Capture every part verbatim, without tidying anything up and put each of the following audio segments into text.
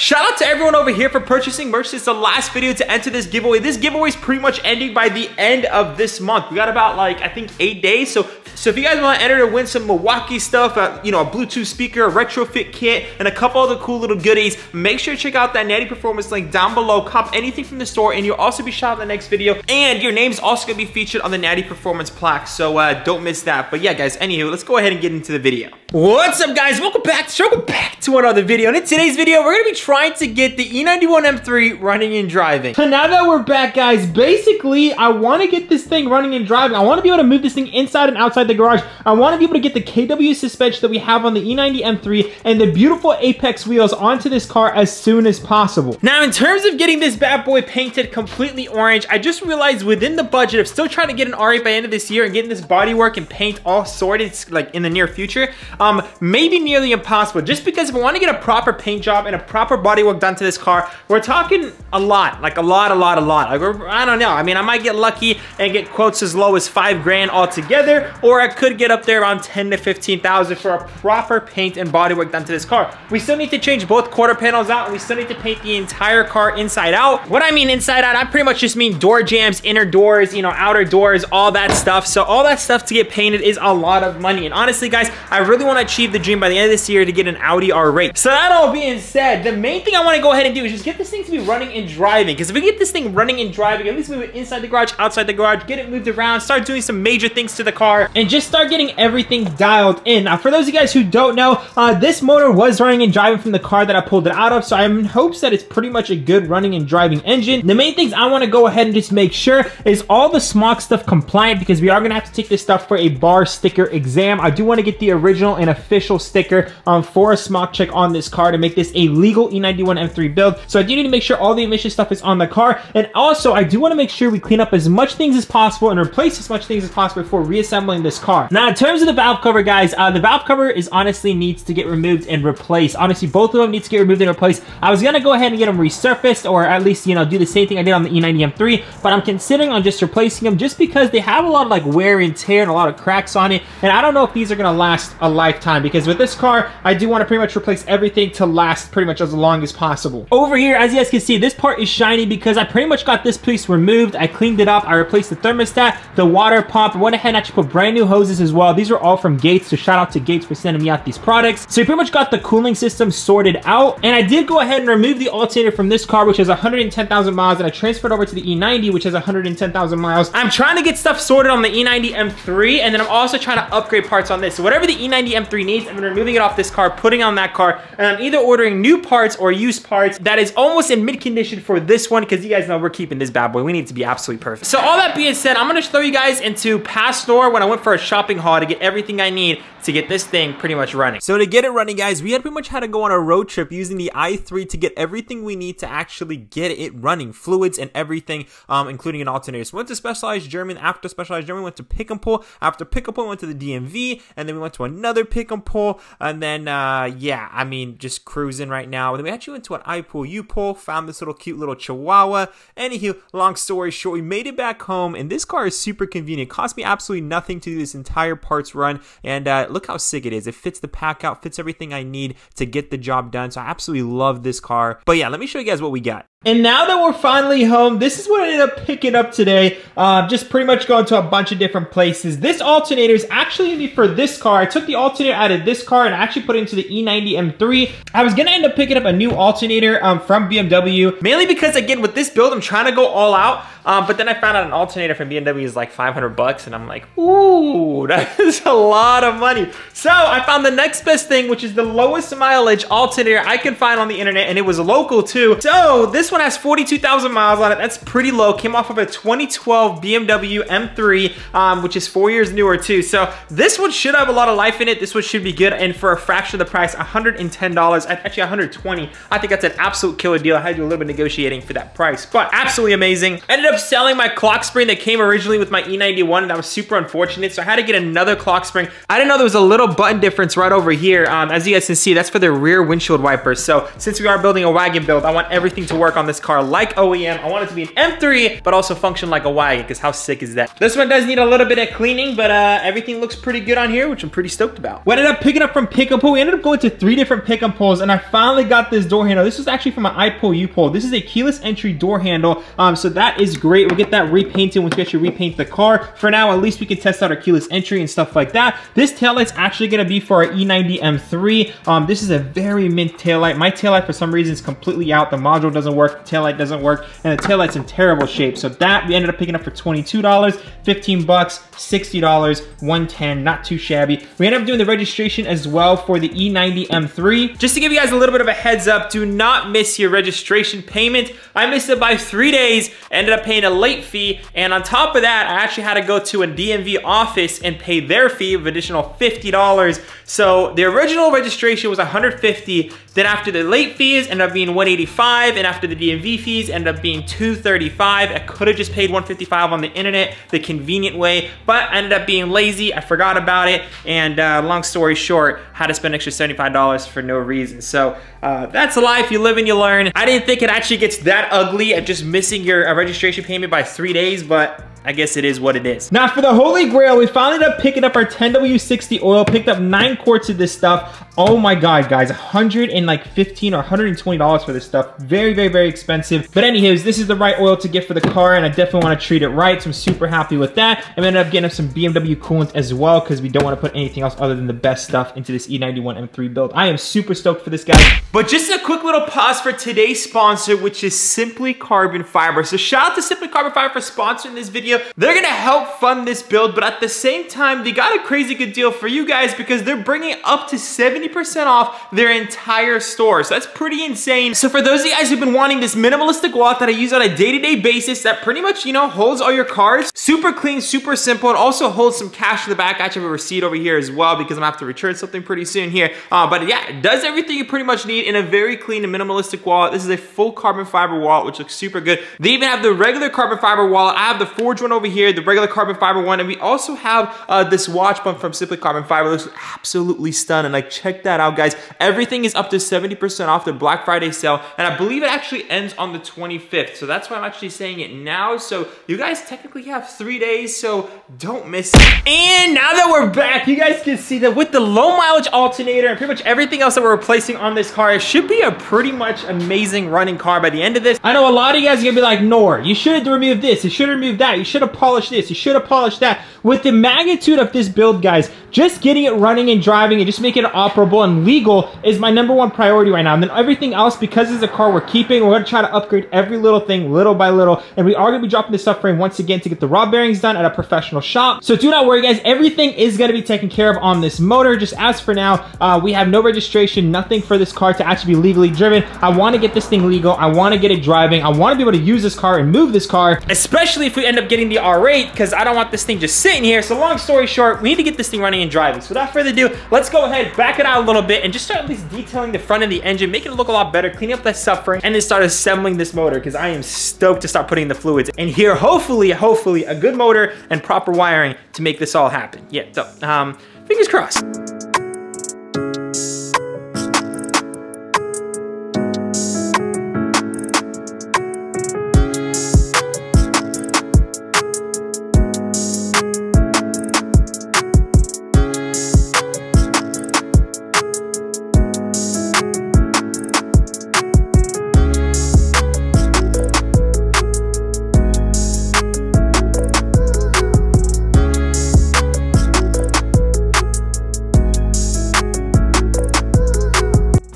Shout out to everyone over here for purchasing merch. It's the last video to enter this giveaway. This giveaway is pretty much ending by the end of this month. We got about like, I think eight days. So, so if you guys want to enter to win some Milwaukee stuff, uh, you know, a Bluetooth speaker, a retrofit kit, and a couple other cool little goodies, make sure to check out that Natty Performance link down below. Cop anything from the store and you'll also be shot in the next video. And your name's also gonna be featured on the Natty Performance plaque. So uh, don't miss that. But yeah, guys, anywho, let's go ahead and get into the video. What's up, guys? Welcome back, welcome back to another video. And in today's video, we're gonna be trying to get the E ninety-one M three running and driving. So now that we're back, guys, basically, I wanna get this thing running and driving. I wanna be able to move this thing inside and outside the garage. I wanna be able to get the K W suspension that we have on the E ninety M three and the beautiful Apex wheels onto this car as soon as possible. Now, in terms of getting this bad boy painted completely orange, I just realized within the budget of still trying to get an R eight by the end of this year and getting this bodywork and paint all sorted like in the near future, um, maybe nearly impossible. Just because if I wanna get a proper paint job and a proper bodywork done to this car, we're talking a lot, like a lot, a lot, a lot. Like we're, I don't know, I mean, I might get lucky and get quotes as low as five grand altogether, or I could get up there around ten to fifteen thousand for a proper paint and bodywork done to this car. We still need to change both quarter panels out, and we still need to paint the entire car inside out. What I mean inside out, I pretty much just mean door jams, inner doors, you know, outer doors, all that stuff. So all that stuff to get painted is a lot of money. And honestly, guys, I really want to achieve the dream by the end of this year to get an Audi R eight. So that all being said, the main thing I want to go ahead and do is just get this thing to be running and driving. Because if we get this thing running and driving, at least move it inside the garage, outside the garage, get it moved around, start doing some major things to the car, and just start getting everything dialed in. Now, for those of you guys who don't know, uh, this motor was running and driving from the car that I pulled it out of. So I'm in hopes that it's pretty much a good running and driving engine. The main things I want to go ahead and just make sure is all the smog stuff compliant, because we are going to have to take this stuff for a bar sticker exam. I do want to get the original and official sticker um, for a smog check on this car to make this a legal E ninety-one M three build. So I do need to make sure all the emission stuff is on the car. And also I do want to make sure we clean up as much things as possible and replace as much things as possible before reassembling this car. Now, in terms of the valve cover, guys, uh, the valve cover is honestly needs to get removed and replaced. Honestly, both of them need to get removed and replaced. I was going to go ahead and get them resurfaced, or at least, you know, do the same thing I did on the E ninety M three, but I'm considering on just replacing them just because they have a lot of like wear and tear and a lot of cracks on it. And I don't know if these are going to last a lifetime, because with this car, I do want to pretty much replace everything to last pretty much as long as possible. Over here, as you guys can see, this part is shiny because I pretty much got this piece removed. I cleaned it up. I replaced the thermostat, the water pump, went ahead and actually put brand new hoses as well. These are all from Gates, so shout out to Gates for sending me out these products. So we pretty much got the cooling system sorted out. And I did go ahead and remove the alternator from this car, which has one hundred ten thousand miles, and I transferred over to the E ninety, which has one hundred ten thousand miles. I'm trying to get stuff sorted on the E ninety M three, and then I'm also trying to upgrade parts on this. So whatever the E ninety M three needs, I'm removing it off this car, putting it on that car, and I'm either ordering new parts or used parts that is almost in mid condition for this one, because you guys know we're keeping this bad boy. We need to be absolutely perfect. So all that being said, I'm gonna throw you guys into past store when I went for a shopping haul to get everything I need to get this thing pretty much running. So to get it running, guys, we had pretty much had to go on a road trip using the i three to get everything we need to actually get it running, fluids and everything, um, including an alternator. So we went to Specialized German. After Specialized German, we went to Pick and Pull. After Pick and Pull, we went to the D M V, and then we went to another Pick and Pull, and then uh, yeah, I mean, just cruising right now. And then we actually went to an iPull U Pull, found this little cute little Chihuahua. Anywho, long story short, we made it back home, and this car is super convenient. It cost me absolutely nothing to do this entire parts run, and uh, look how sick it is. It fits the pack out, fits everything I need to get the job done. So I absolutely love this car. But yeah, let me show you guys what we got. And now that we're finally home, this is what I ended up picking up today. Uh, just pretty much going to a bunch of different places. This alternator is actually going to be for this car. I took the alternator out of this car and actually put it into the E ninety M three. I was going to end up picking up a new alternator um, from B M W, mainly because, again, with this build, I'm trying to go all out. Um, but then I found out an alternator from B M W is like five hundred bucks, and I'm like, ooh, that is a lot of money. So I found the next best thing, which is the lowest mileage alternator I can find on the internet, and it was local too. So this one has forty-two thousand miles on it. That's pretty low. Came off of a twenty twelve B M W M three, um, which is four years newer too. So this one should have a lot of life in it. This one should be good, and for a fraction of the price, one hundred ten dollars, actually one hundred twenty dollars. I think that's an absolute killer deal. I had to do a little bit of negotiating for that price, but absolutely amazing. Ended up Up selling my clock spring that came originally with my E ninety-one, and that was super unfortunate, so I had to get another clock spring. I didn't know there was a little button difference right over here. Um, as you guys can see, that's for the rear windshield wipers. So since we are building a wagon build, I want everything to work on this car like O E M. I want it to be an M three, but also function like a wagon, because how sick is that? This one does need a little bit of cleaning, but uh, everything looks pretty good on here, which I'm pretty stoked about. What I ended up picking up from Pick and Pull, we ended up going to three different Pick and Pulls, and I finally got this door handle. This was actually from an iPull U Pull. This is a keyless entry door handle, um, so that is great. We'll get that repainted once we actually repaint the car. For now, at least we can test out our keyless entry and stuff like that. This taillight's actually gonna be for our E ninety M three. Um, this is a very mint taillight. My taillight, for some reason, is completely out. The module doesn't work, the taillight doesn't work, and the taillight's in terrible shape. So that we ended up picking up for twenty-two dollars, fifteen bucks, sixty dollars, one ten, not too shabby. We ended up doing the registration as well for the E ninety M three. Just to give you guys a little bit of a heads up, do not miss your registration payment. I missed it by three days, ended up paying a late fee, and on top of that, I actually had to go to a D M V office and pay their fee of additional fifty dollars. So the original registration was one hundred fifty dollars, then after the late fees ended up being one eighty-five, and after the D M V fees ended up being two thirty-five. I could have just paid one fifty-five on the internet, the convenient way, but I ended up being lazy, I forgot about it, and uh, long story short, had to spend an extra seventy-five dollars for no reason. So uh, that's life, you live and you learn. I didn't think it actually gets that ugly at just missing your uh, registration payment by three days, but I guess it is what it is. Now for the holy grail, we finally ended up picking up our ten W sixty oil, picked up nine quarts of this stuff. Oh my God, guys, one hundred fifteen dollars or one hundred twenty dollars for this stuff. Very, very, very expensive. But anyways, this is the right oil to get for the car, and I definitely wanna treat it right, so I'm super happy with that. And we ended up getting up some B M W coolant as well, because we don't wanna put anything else other than the best stuff into this E ninety-one M three build. I am super stoked for this, guys. But just a quick little pause for today's sponsor, which is Simply Carbon Fiber. So shout out to Simply Carbon Fiber for sponsoring this video. They're gonna help fund this build, but at the same time, they got a crazy good deal for you guys, because they're bringing up to seventy percent off their entire store. So that's pretty insane. So for those of you guys who've been wanting this minimalistic wallet that I use on a day-to-day basis that pretty much, you know, holds all your cars, super clean, super simple, and also holds some cash in the back. I actually have a receipt over here as well, because I'm gonna have to return something pretty soon here. Uh, but yeah, it does everything you pretty much need in a very clean and minimalistic wallet. This is a full carbon fiber wallet, which looks super good. They even have the regular carbon fiber wallet. I have the Forge one over here, the regular carbon fiber one, and we also have uh, this watch bump from Simply Carbon Fiber. It looks absolutely stunning. Like, check that out, guys. Everything is up to seventy percent off their Black Friday sale, and I believe it actually ends on the twenty-fifth, so that's why I'm actually saying it now. So you guys technically have three days, so don't miss it. And now that we're back, you guys can see that with the low mileage alternator and pretty much everything else that we're replacing on this car, it should be a pretty much amazing running car by the end of this. I know a lot of you guys are gonna be like, Nor, you should have removed this, you should have removed that, you should have polished this, you should have polished that. With the magnitude of this build, guys, just getting it running and driving and just making it operable and legal is my number one priority right now. And then everything else, because it's a car we're keeping, we're gonna try to upgrade every little thing little by little. And we are gonna be dropping this subframe once again to get the raw bearings done at a professional shop. So do not worry, guys, everything is gonna be taken care of on this motor. Just as for now, uh, we have no registration, nothing for this car to actually be legally driven. I wanna get this thing legal, I wanna get it driving, I wanna be able to use this car and move this car, especially if we end up getting the R eight, because I don't want this thing just sitting here. So long story short, we need to get this thing running and driving. So without further ado, let's go ahead, back it out a little bit, and just start at least detailing the front of the engine, making it look a lot better, cleaning up that subframe, and then start assembling this motor, because I am stoked to start putting the fluids in here. Hopefully, hopefully a good motor and proper wiring to make this all happen. Yeah, so um, fingers crossed.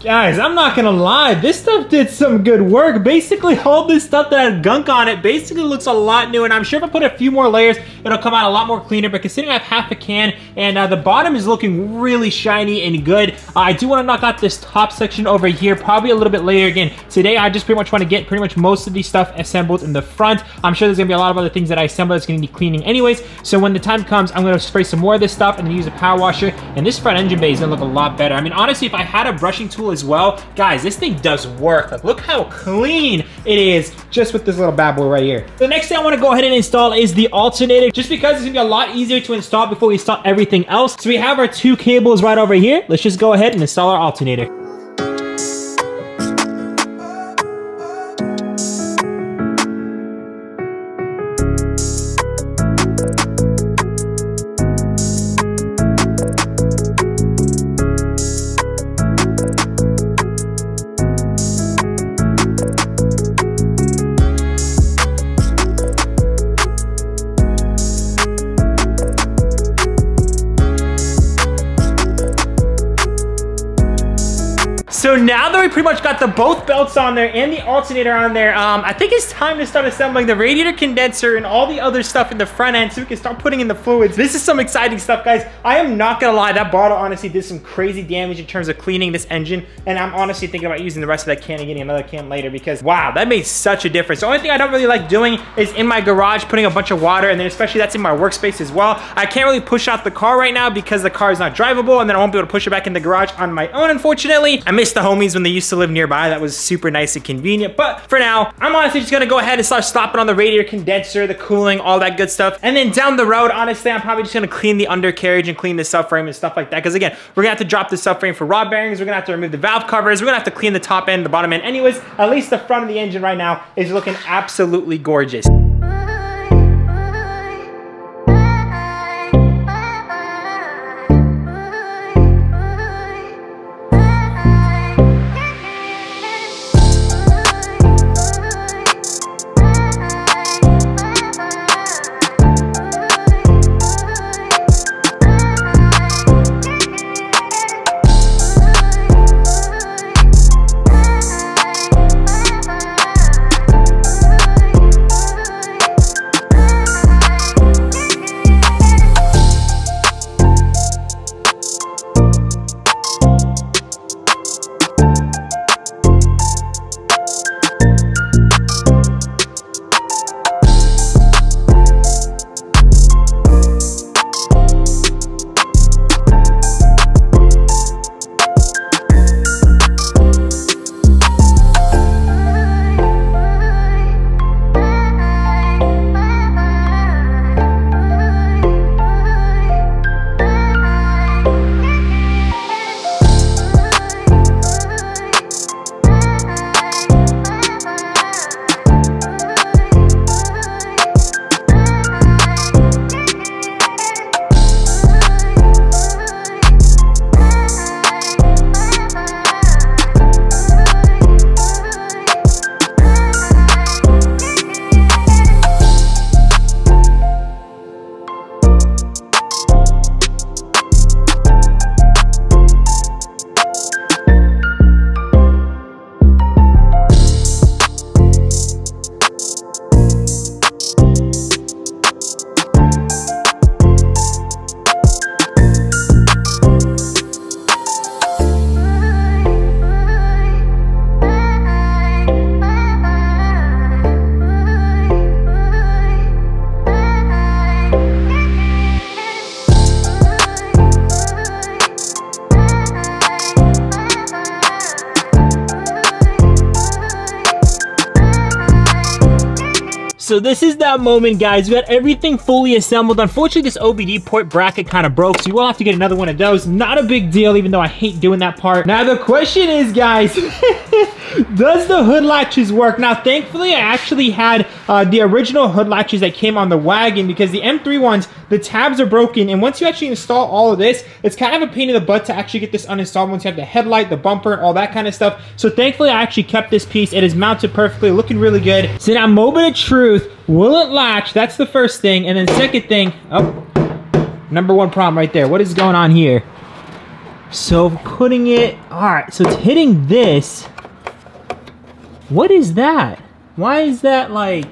Guys, I'm not gonna lie, this stuff did some good work. Basically, all this stuff that had gunk on it basically looks a lot new, and I'm sure if I put a few more layers, it'll come out a lot more cleaner. But considering I have half a can, and uh, the bottom is looking really shiny and good, uh, I do wanna knock out this top section over here, probably a little bit later. Again, today I just pretty much wanna get pretty much most of the stuff assembled in the front. I'm sure there's gonna be a lot of other things that I assemble that's gonna need cleaning anyways. So when the time comes, I'm gonna spray some more of this stuff and use a power washer, and this front engine bay is gonna look a lot better. I mean, honestly, if I had a brushing tool as well, guys, this thing does work. Like, look how clean it is just with this little bad boy right here. The next thing I want to go ahead and install is the alternator, just because it's gonna be a lot easier to install before we install everything else. So we have our two cables right over here. Let's just go ahead and install our alternator. So now that we pretty much got the both belts on there and the alternator on there, um, I think it's time to start assembling the radiator condenser and all the other stuff in the front end so we can start putting in the fluids. This is some exciting stuff, guys. I am not gonna lie, that bottle honestly did some crazy damage in terms of cleaning this engine, and I'm honestly thinking about using the rest of that can and getting another can later because wow, that made such a difference. The only thing I don't really like doing is in my garage putting a bunch of water, and then especially that's in my workspace as well. I can't really push out the car right now because the car is not drivable, and then I won't be able to push it back in the garage on my own, unfortunately. I miss the homies when they used to live nearby. That was super nice and convenient, but for now, I'm honestly just gonna go ahead and start stopping on the radiator condenser, the cooling, all that good stuff, and then down the road, honestly, I'm probably just gonna clean the undercarriage and clean the subframe and stuff like that, because again, we're gonna have to drop the subframe for rod bearings, we're gonna have to remove the valve covers, we're gonna have to clean the top end, the bottom end. Anyways, at least the front of the engine right now is looking absolutely gorgeous. So this is that moment, guys. We got everything fully assembled. Unfortunately, this O B D port bracket kind of broke, so you will have to get another one of those. Not a big deal, even though I hate doing that part. Now the question is, guys, does the hood latches work? Now, thankfully, I actually had uh, the original hood latches that came on the wagon, because the M three ones, the tabs are broken, and once you actually install all of this, it's kind of a pain in the butt to actually get this uninstalled once you have the headlight, the bumper, all that kind of stuff. So thankfully, I actually kept this piece. It is mounted perfectly, looking really good. So now, moment of truth. Will it latch? That's the first thing. And then second thing, oh, number one problem right there. What is going on here? So putting it, all right, so it's hitting this. What is that? Why is that like,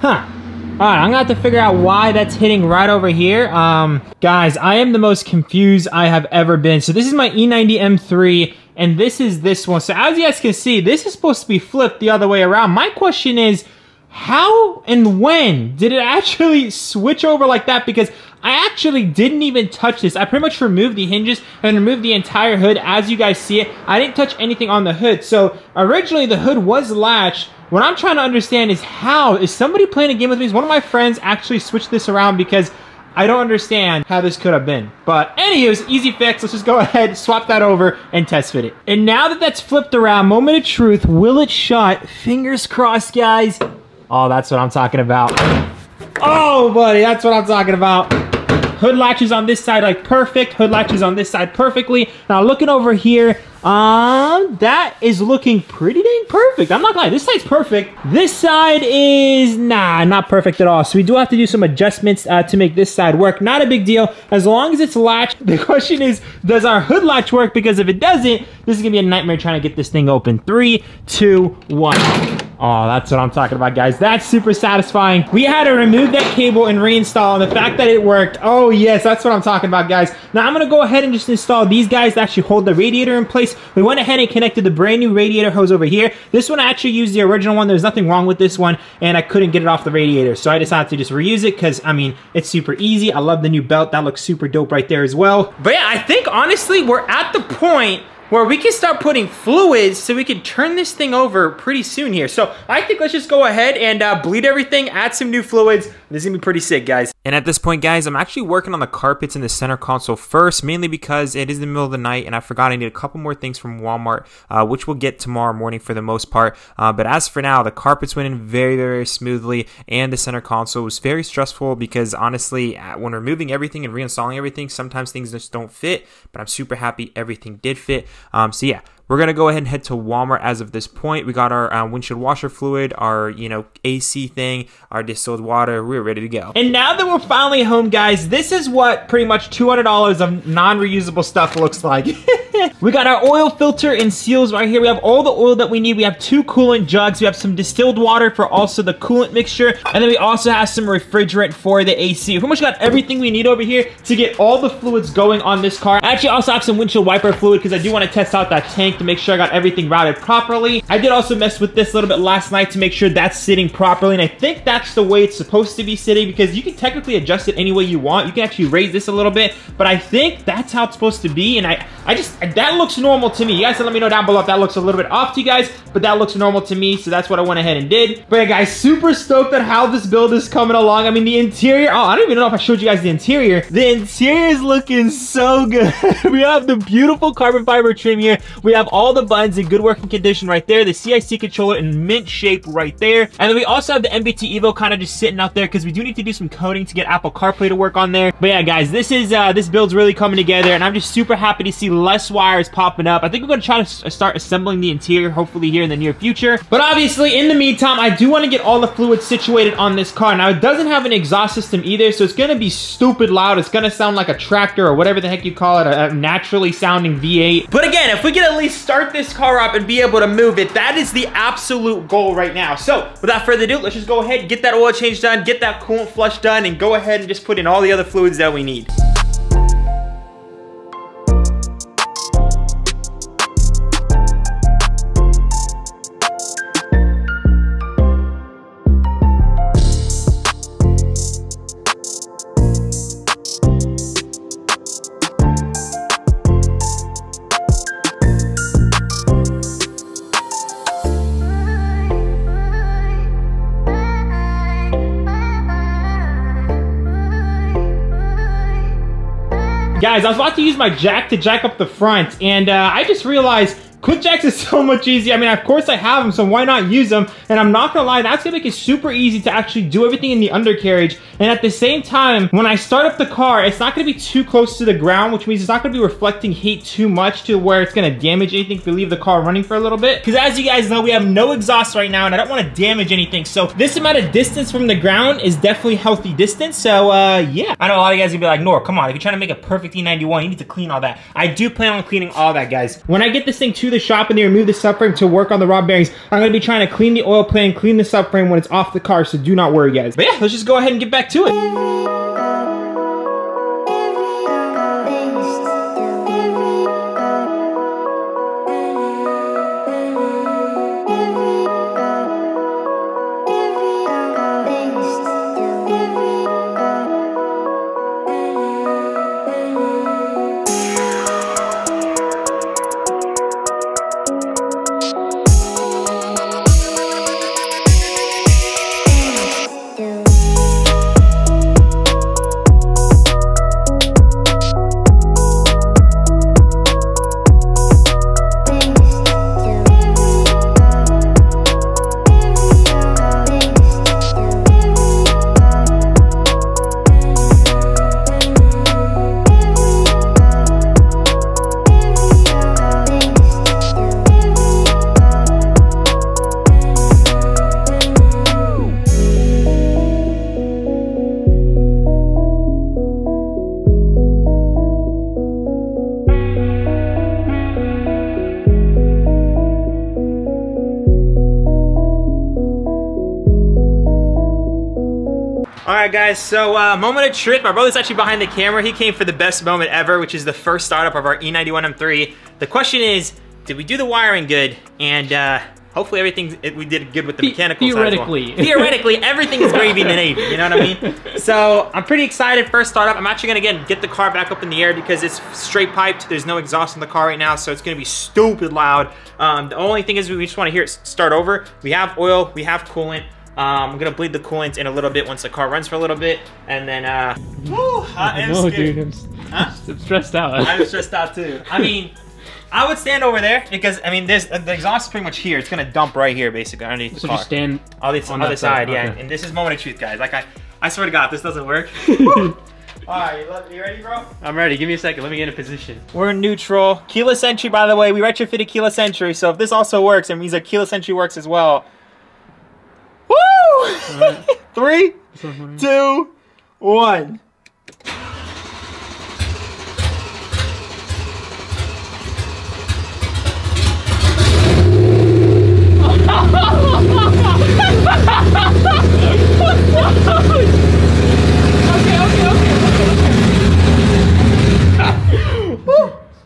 huh? All right, I'm gonna have to figure out why that's hitting right over here. Um, guys, I am the most confused I have ever been. So this is my E ninety M three. And this is this one. So as you guys can see, this is supposed to be flipped the other way around. My question is, how and when did it actually switch over like that? Because I actually didn't even touch this. I pretty much removed the hinges and removed the entire hood as you guys see it. I didn't touch anything on the hood. So originally the hood was latched. What I'm trying to understand is how, is somebody playing a game with me? Is one of my friends actually switched this around? Because I don't understand how this could have been. But anyways, easy fix. Let's just go ahead, swap that over, and test fit it. And now that that's flipped around, moment of truth, will it shut? Fingers crossed, guys. Oh, that's what I'm talking about. Oh, buddy, that's what I'm talking about. Hood latches on this side, like perfect. Hood latches on this side perfectly. Now looking over here, Um, that is looking pretty dang perfect. I'm not gonna lie, this side's perfect. This side is, nah, not perfect at all. So we do have to do some adjustments uh, to make this side work. Not a big deal, as long as it's latched. The question is, does our hood latch work? Because if it doesn't, this is gonna be a nightmare trying to get this thing open. Three, two, one. Oh, that's what I'm talking about, guys. That's super satisfying. We had to remove that cable and reinstall, and the fact that it worked, oh yes, that's what I'm talking about, guys. Now I'm gonna go ahead and just install these guys that actually hold the radiator in place. We went ahead and connected the brand new radiator hose over here. This one I actually used the original one. There's nothing wrong with this one, and I couldn't get it off the radiator, so I decided to just reuse it, because I mean, it's super easy. I love the new belt. That looks super dope right there as well. But yeah, I think honestly we're at the point where we can start putting fluids so we can turn this thing over pretty soon here. So I think let's just go ahead and uh, bleed everything, add some new fluids. This is gonna be pretty sick, guys. And at this point, guys, I'm actually working on the carpets in the center console first, mainly because it is the middle of the night and I forgot I need a couple more things from Walmart, uh, which we'll get tomorrow morning for the most part. Uh, but as for now, the carpets went in very, very smoothly, and the center console was very stressful because honestly, when removing everything and reinstalling everything, sometimes things just don't fit, but I'm super happy everything did fit. Um, so yeah, we're going to go ahead and head to Walmart as of this point. We got our uh, windshield washer fluid, our, you know, A C thing, our distilled water. We're ready to go. And now that we're finally home, guys, this is what pretty much two hundred dollars of non-reusable stuff looks like. We got our oil filter and seals right here. We have all the oil that we need. We have two coolant jugs. We have some distilled water for also the coolant mixture. And then we also have some refrigerant for the A C. We pretty much got everything we need over here to get all the fluids going on this car. I actually also have some windshield wiper fluid because I do want to test out that tank to make sure I got everything routed properly. I did also mess with this a little bit last night to make sure that's sitting properly, and I think that's the way it's supposed to be sitting because you can technically adjust it any way you want. You can actually raise this a little bit, but I think that's how it's supposed to be, and I, I just, that looks normal to me. You guys can let me know down below if that looks a little bit off to you guys, but that looks normal to me, so that's what I went ahead and did. But yeah, guys, super stoked at how this build is coming along. I mean, the interior, oh, I don't even know if I showed you guys the interior. The interior is looking so good. We have the beautiful carbon fiber trim here. We have all the buttons in good working condition right there, the C I C controller in mint shape right there, and then we also have the M B T Evo kind of just sitting out there because we do need to do some coding to get Apple CarPlay to work on there. But yeah, guys, this is uh, this build's really coming together, and I'm just super happy to see less wires popping up. I think we're going to try to start assembling the interior hopefully here in the near future. But obviously, in the meantime, I do want to get all the fluids situated on this car. Now, it doesn't have an exhaust system either, so it's going to be stupid loud. It's going to sound like a tractor or whatever the heck you call it, a naturally sounding V eight. But again, if we get at least start this car up and be able to move it, that is the absolute goal right now. So without further ado, let's just go ahead and get that oil change done, get that coolant flush done, and go ahead and just put in all the other fluids that we need. Guys, I was about to use my jack to jack up the front, and uh, I just realized Quick Jacks is so much easier. I mean, of course I have them, so why not use them? And I'm not gonna lie, that's gonna make it super easy to actually do everything in the undercarriage. And at the same time, when I start up the car, it's not gonna be too close to the ground, which means it's not gonna be reflecting heat too much to where it's gonna damage anything if we leave the car running for a little bit. Because as you guys know, we have no exhaust right now, and I don't wanna damage anything. So this amount of distance from the ground is definitely healthy distance. So uh, yeah, I know a lot of you guys are gonna be like, Nor, come on, if you're trying to make a perfect E ninety-one, you need to clean all that. I do plan on cleaning all that, guys. When I get this thing to the shop and they remove the subframe to work on the rod bearings, I'm going to be trying to clean the oil pan, clean the subframe when it's off the car, so do not worry, guys. But yeah, let's just go ahead and get back to it. All right, guys, so uh, moment of truth. My brother's actually behind the camera. He came for the best moment ever, which is the first startup of our E ninety-one M three. The question is, did we do the wiring good? And uh, hopefully everything it, we did good with the mechanical Theoretically. Side as well. Theoretically, everything is gravy in the Navy, you know what I mean? So I'm pretty excited, first startup. I'm actually gonna, again, get the car back up in the air because it's straight piped. There's no exhaust in the car right now, so it's gonna be stupid loud. Um, the only thing is we just wanna hear it start over. We have oil, we have coolant. Um, I'm gonna bleed the coolant in a little bit once the car runs for a little bit, and then, uh, woo, I, I am know, scared. Dude, I'm, huh? I'm stressed out. I'm stressed out too. I mean, I would stand over there because, I mean, this, the exhaust is pretty much here. It's gonna dump right here, basically, underneath so the car. So just stand on the other side, yeah. Okay. And this is moment of truth, guys. Like, I, I swear to God, if this doesn't work. All right, you ready, bro? I'm ready. Give me a second. Let me get in a position. We're in neutral. Keyless entry, by the way. We retrofitted keyless entry, so if this also works, it means that keyless entry works as well. Woo! Right. Three, two, one.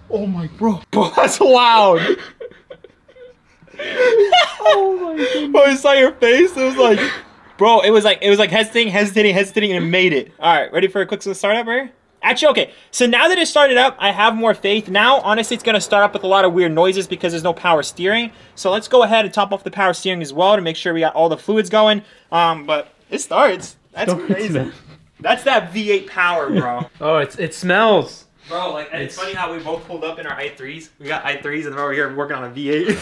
Oh my bro, bro that's loud. Oh my goodness. Bro, I saw your face. It was like, bro, it was like, it was like hesitating, hesitating, hesitating, and it made it. All right, ready for a quick startup right here? Actually, okay, so now that it started up, I have more faith. Now, honestly, it's gonna start up with a lot of weird noises because there's no power steering. So let's go ahead and top off the power steering as well to make sure we got all the fluids going. Um, but it starts. That's crazy. That's that V eight power, bro. Oh, it's it smells. Bro, like, it's, it's funny how we both pulled up in our i threes. We got i threes, and then over here working on a V eight.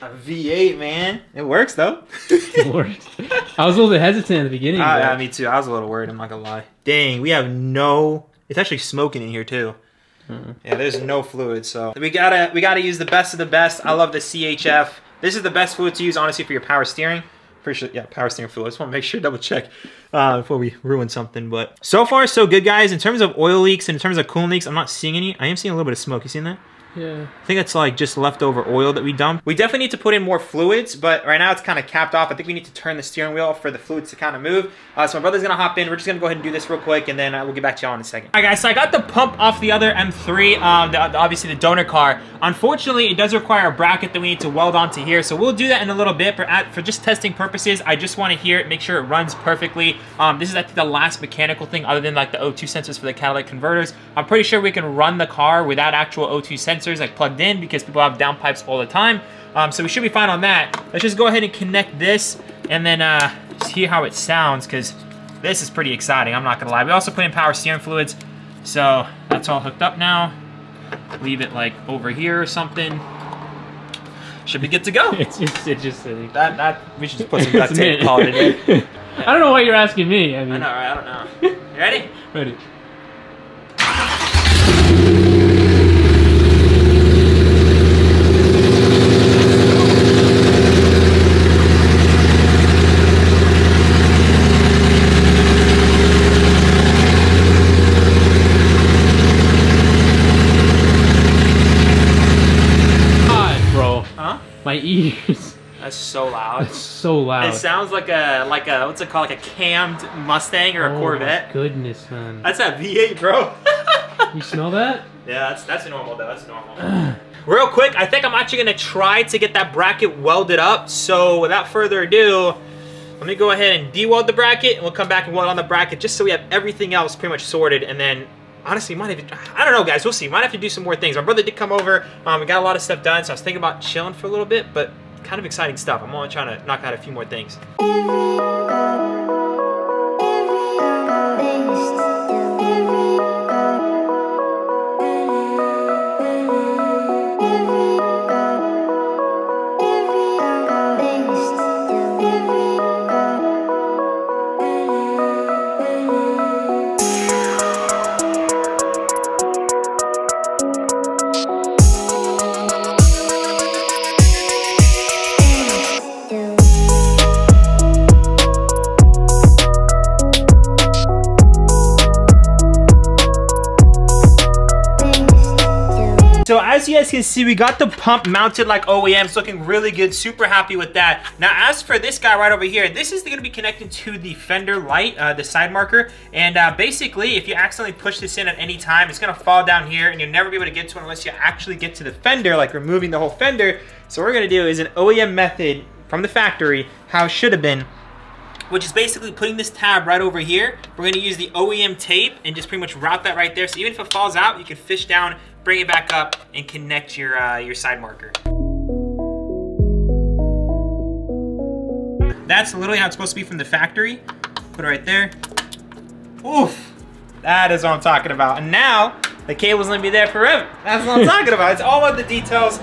A V eight, man. It works, though. It works. I was a little bit hesitant at the beginning. Uh, yeah, me too. I was a little worried. I'm not going to lie. Dang, we have no... It's actually smoking in here, too. Mm-hmm. Yeah, there's no fluid, so... We gotta, we gotta use the best of the best. I love the C H F. This is the best fluid to use, honestly, for your power steering. Pretty sure, yeah, power steering fluid. I just want to make sure, double check uh, before we ruin something. But so far, so good, guys. In terms of oil leaks and in terms of coolant leaks, I'm not seeing any. I am seeing a little bit of smoke. You seen that? Yeah. I think that's like just leftover oil that we dumped. We definitely need to put in more fluids, but right now it's kind of capped off. I think we need to turn the steering wheel for the fluids to kind of move. Uh, so my brother's gonna hop in. We're just gonna go ahead and do this real quick, and then uh, we'll get back to y'all in a second. All right, guys. So I got the pump off the other M three, um, the, the, obviously the donor car. Unfortunately, it does require a bracket that we need to weld onto here, so we'll do that in a little bit. For at, for just testing purposes, I just want to hear it, make sure it runs perfectly. Um, this is actually the last mechanical thing, other than like the O two sensors for the catalytic converters. I'm pretty sure we can run the car without actual O two sensors. Like plugged in because people have downpipes all the time. Um, so we should be fine on that. Let's just go ahead and connect this and then uh, see how it sounds because this is pretty exciting, I'm not gonna lie. We also put in power steering fluids. So that's all hooked up now. Leave it like over here or something. Should be good to go. It's just, it's just silly. That, that, we should just put some duct tape and call it in. Yeah. I don't know why you're asking me. I mean. I know, right? I don't know. You ready? Ready. My ears. That's so loud. That's so loud. It sounds like a like a what's it called? Like a cammed Mustang or a oh Corvette. My goodness, man. That's that V eight, bro. You smell that? Yeah, that's that's normal though. That's normal. Real quick, I think I'm actually gonna try to get that bracket welded up. So without further ado, let me go ahead and de-weld the bracket, and we'll come back and weld on the bracket just so we have everything else pretty much sorted, and then. Honestly, might have, I don't know, guys. We'll see. Might have to do some more things. My brother did come over. Um, we got a lot of stuff done, so I was thinking about chilling for a little bit, but kind of exciting stuff. I'm only trying to knock out a few more things. as you guys can see, we got the pump mounted like O E M. It's looking really good. Super happy with that. Now, as for this guy right over here, this is going to be connected to the fender light, uh, the side marker. And uh, basically, if you accidentally push this in at any time, it's going to fall down here and you'll never be able to get to it unless you actually get to the fender, like removing the whole fender. So what we're going to do is an O E M method from the factory, how it should have been, which is basically putting this tab right over here. We're gonna use the O E M tape and just pretty much route that right there. So even if it falls out, you can fish down, bring it back up, and connect your, uh, your side marker. That's literally how it's supposed to be from the factory. Put it right there. Oof, that is what I'm talking about. And now, the cable's gonna be there forever. That's what I'm talking about. It's all about the details.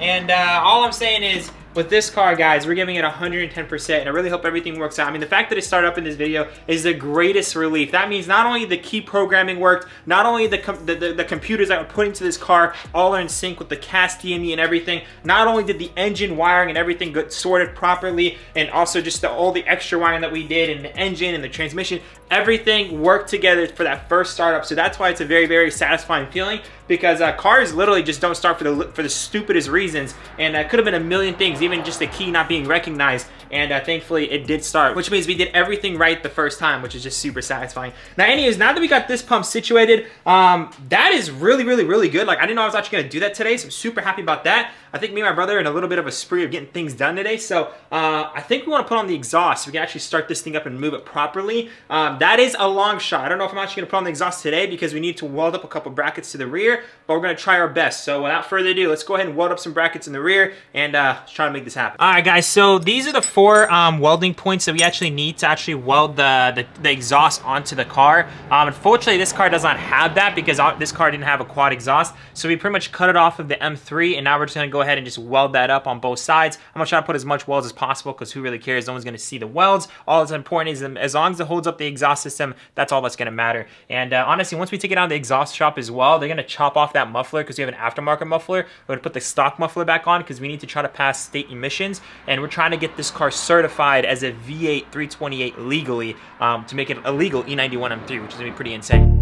And uh, all I'm saying is, with this car, guys, we're giving it one hundred ten percent, and I really hope everything works out. I mean, the fact that it started up in this video is the greatest relief. That means not only the key programming worked, not only the, com the, the, the computers that were put into this car all are in sync with the C A S, D M V, and everything. Not only did the engine wiring and everything get sorted properly, and also just the, all the extra wiring that we did, and the engine and the transmission, everything worked together for that first startup. So that's why it's a very, very satisfying feeling, because uh, cars literally just don't start for the for the stupidest reasons, and that uh, could have been a million things, even just the key not being recognized, and uh, thankfully it did start, which means we did everything right the first time, which is just super satisfying. Now anyways, now that we got this pump situated, um, that is really, really, really good. Like, I didn't know I was actually gonna do that today, so I'm super happy about that. I think me and my brother are in a little bit of a spree of getting things done today, so uh, I think we wanna put on the exhaust so we can actually start this thing up and move it properly. Um, that is a long shot. I don't know if I'm actually gonna put on the exhaust today because we need to weld up a couple brackets to the rear, but we're gonna try our best. So without further ado, let's go ahead and weld up some brackets in the rear and uh, try to make this happen. All right, guys, so these are the four um, welding points that we actually need to actually weld the, the, the exhaust onto the car. Um, unfortunately, this car does not have that because this car didn't have a quad exhaust. So we pretty much cut it off of the M three, and now we're just gonna go ahead and just weld that up on both sides. I'm gonna try to put as much welds as possible because who really cares? No one's gonna see the welds. All that's important is as long as it holds up the exhaust system, that's all that's gonna matter. And uh, honestly, once we take it out of the exhaust shop as well, they're gonna chop off that muffler because we have an aftermarket muffler. We're gonna put the stock muffler back on because we need to try to pass state emissions, and we're trying to get this car certified as a V eight three twenty-eight legally um, to make it a legal E ninety-one M three, which is gonna be pretty insane.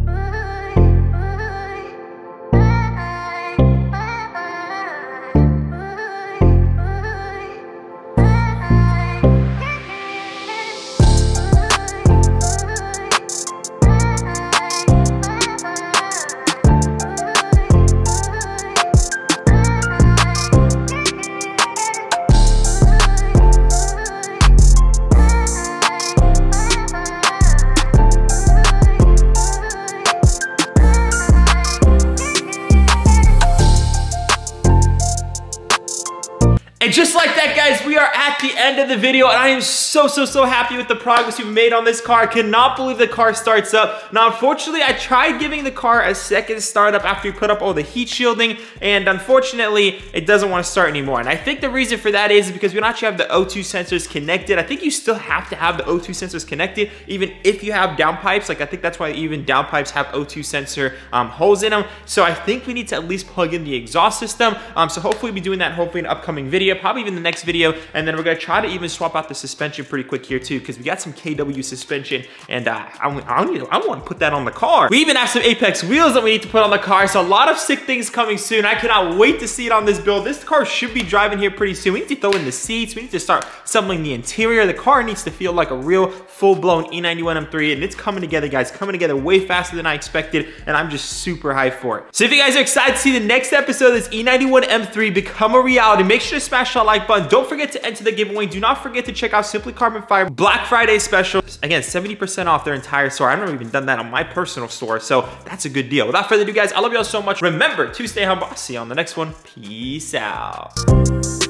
Just like that, guys, we are at the end of the video, and I am so, so, so happy with the progress we've made on this car. I cannot believe the car starts up. Now, unfortunately, I tried giving the car a second startup after we put up all the heat shielding, and unfortunately, it doesn't want to start anymore. And I think the reason for that is because we don't actually have the O two sensors connected. I think you still have to have the O two sensors connected, even if you have downpipes. Like, I think that's why even downpipes have O two sensor um, holes in them. So I think we need to at least plug in the exhaust system. Um, so hopefully, we'll be doing that hopefully in an upcoming video, probably even the next video, and then we're gonna try to even swap out the suspension pretty quick here too, because we got some K W suspension, and uh, I, I, need, I want to put that on the car. We even have some Apex wheels that we need to put on the car, so a lot of sick things coming soon. I cannot wait to see it on this build. This car should be driving here pretty soon. We need to throw in the seats. We need to start assembling the interior. The car needs to feel like a real full-blown E ninety-one M three, and it's coming together, guys, coming together way faster than I expected, and I'm just super hyped for it. So if you guys are excited to see the next episode of this E ninety-one M three become a reality, make sure to smash that like button. Don't forget to enter the giveaway. Do not forget to check out Simply Carbon Fiber Black Friday special. Again, seventy percent off their entire store. I've never even done that on my personal store, so that's a good deal. Without further ado, guys, I love y'all so much. Remember to stay humble. I'll see you on the next one. Peace out.